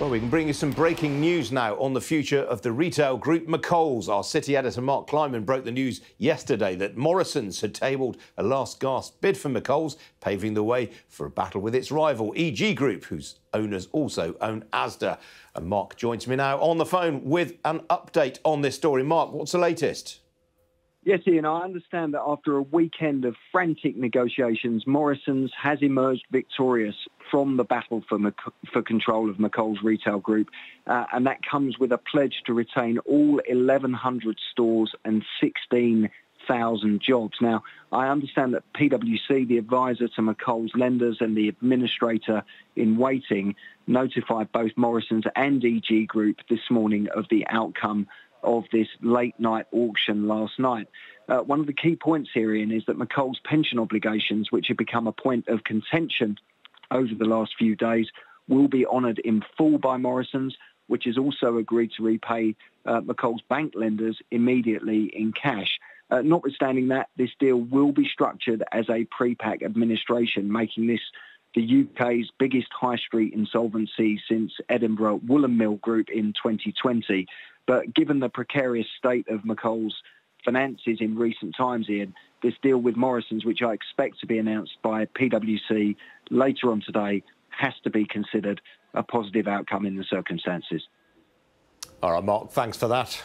Well, we can bring you some breaking news now on the future of the retail group McColl's. Our city editor, Mark Kleinman, broke the news yesterday that Morrisons had tabled a last-gasp bid for McColl's, paving the way for a battle with its rival, EG Group, whose owners also own Asda. And Mark joins me now on the phone with an update on this story. Mark, what's the latest? Yes, Ian, I understand that after a weekend of frantic negotiations, Morrisons has emerged victorious from the battle for control of McColl's retail group, and that comes with a pledge to retain all 1,100 stores and 16,000 jobs. Now, I understand that PwC, the advisor to McColl's lenders and the administrator in waiting, notified both Morrisons and EG Group this morning of the outcome of this late-night auction last night. One of the key points here, Ian, is that McColl's pension obligations, which have become a point of contention over the last few days, will be honoured in full by Morrisons, which has also agreed to repay McColl's bank lenders immediately in cash. Notwithstanding that, this deal will be structured as a pre-pack administration, making this the UK's biggest high street insolvency since Edinburgh Woollen Mill Group in 2020. But given the precarious state of McColl's finances in recent times, Ian, this deal with Morrisons, which I expect to be announced by PwC later on today, has to be considered a positive outcome in the circumstances. All right, Mark, thanks for that.